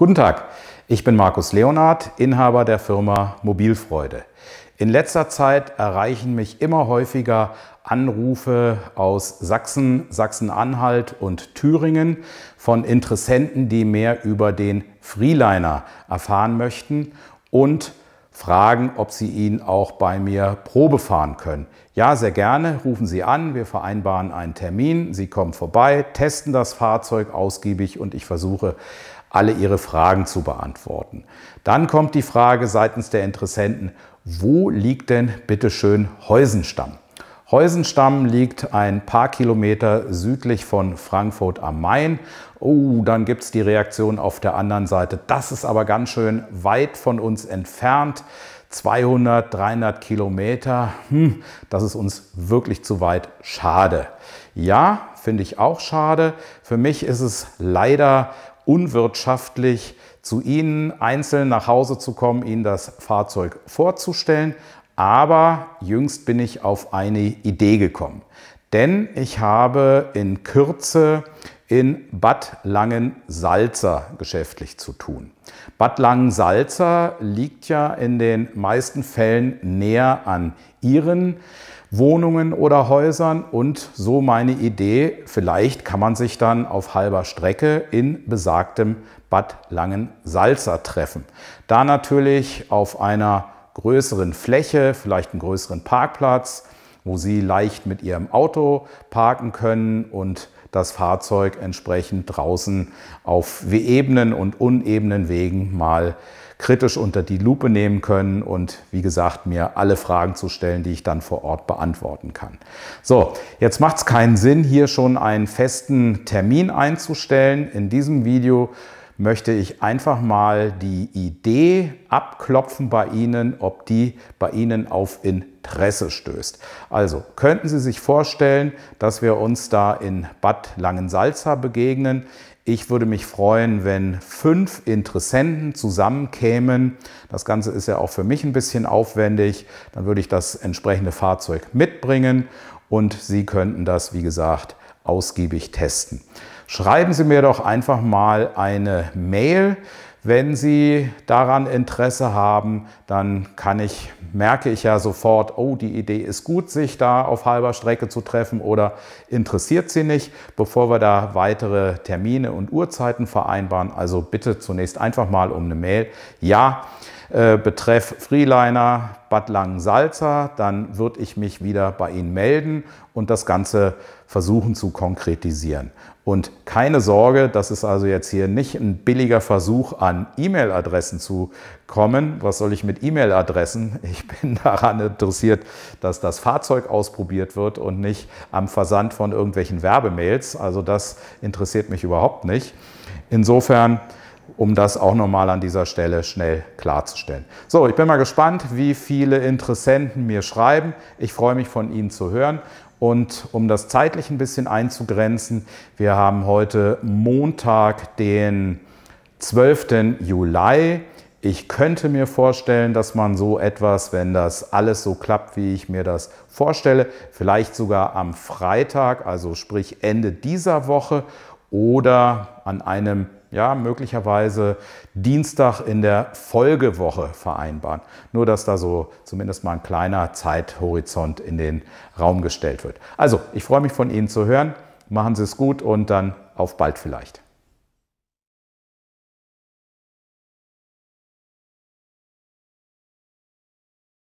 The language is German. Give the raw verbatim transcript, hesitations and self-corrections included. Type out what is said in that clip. Guten Tag, ich bin Markus Leonard, Inhaber der Firma Mobilfreude. In letzter Zeit erreichen mich immer häufiger Anrufe aus Sachsen, Sachsen-Anhalt und Thüringen von Interessenten, die mehr über den Freeliner erfahren möchten und fragen, ob sie ihn auch bei mir Probe fahren können. Ja, sehr gerne, rufen Sie an, wir vereinbaren einen Termin, Sie kommen vorbei, testen das Fahrzeug ausgiebig und ich versuche, alle Ihre Fragen zu beantworten. Dann kommt die Frage seitens der Interessenten, wo liegt denn bitteschön Heusenstamm? Heusenstamm liegt ein paar Kilometer südlich von Frankfurt am Main. Oh, dann gibt es die Reaktion auf der anderen Seite. Das ist aber ganz schön weit von uns entfernt. zweihundert, dreihundert Kilometer, hm, das ist uns wirklich zu weit. Schade. Ja, finde ich auch schade. Für mich ist es leider unwirtschaftlich, zu Ihnen einzeln nach Hause zu kommen, Ihnen das Fahrzeug vorzustellen. Aber jüngst bin ich auf eine Idee gekommen, denn ich habe in Kürze in Bad Langensalza geschäftlich zu tun. Bad Langensalza liegt ja in den meisten Fällen näher an Ihren Wohnungen oder Häusern und so meine Idee, vielleicht kann man sich dann auf halber Strecke in besagtem Bad Langensalza treffen. Da natürlich auf einer größeren Fläche, vielleicht einen größeren Parkplatz, wo Sie leicht mit Ihrem Auto parken können und das Fahrzeug entsprechend draußen auf ebenen und unebenen Wegen mal kritisch unter die Lupe nehmen können und, wie gesagt, mir alle Fragen zu stellen, die ich dann vor Ort beantworten kann. So, jetzt macht es keinen Sinn, hier schon einen festen Termin einzustellen. In diesem Video möchte ich einfach mal die Idee abklopfen bei Ihnen, ob die bei Ihnen auf Interesse stößt. Also könnten Sie sich vorstellen, dass wir uns da in Bad Langensalza begegnen. Ich würde mich freuen, wenn fünf Interessenten zusammenkämen. Das Ganze ist ja auch für mich ein bisschen aufwendig. Dann würde ich das entsprechende Fahrzeug mitbringen und Sie könnten das, wie gesagt, ausgiebig testen. Schreiben Sie mir doch einfach mal eine Mail. Wenn Sie daran Interesse haben, dann kann ich, merke ich ja sofort, oh, die Idee ist gut, sich da auf halber Strecke zu treffen oder interessiert Sie nicht, bevor wir da weitere Termine und Uhrzeiten vereinbaren. Also bitte zunächst einfach mal um eine Mail. Ja, äh, betreff Freeliner Bad Langensalza, dann würde ich mich wieder bei Ihnen melden und das Ganze versuchen zu konkretisieren. Und keine Sorge, das ist also jetzt hier nicht ein billiger Versuch, an E-Mail-Adressen zu kommen. Was soll ich mit E-Mail-Adressen? Ich bin daran interessiert, dass das Fahrzeug ausprobiert wird und nicht am Versand von irgendwelchen Werbemails. Also das interessiert mich überhaupt nicht. Insofern, um das auch nochmal an dieser Stelle schnell klarzustellen. So, ich bin mal gespannt, wie viele Interessenten mir schreiben. Ich freue mich, von Ihnen zu hören. Und um das zeitlich ein bisschen einzugrenzen, wir haben heute Montag, den zwölften Juli. Ich könnte mir vorstellen, dass man so etwas, wenn das alles so klappt, wie ich mir das vorstelle, vielleicht sogar am Freitag, also sprich Ende dieser Woche oder an einem, ja, möglicherweise Dienstag in der Folgewoche vereinbaren. Nur, dass da so zumindest mal ein kleiner Zeithorizont in den Raum gestellt wird. Also, ich freue mich, von Ihnen zu hören. Machen Sie es gut und dann auf bald vielleicht.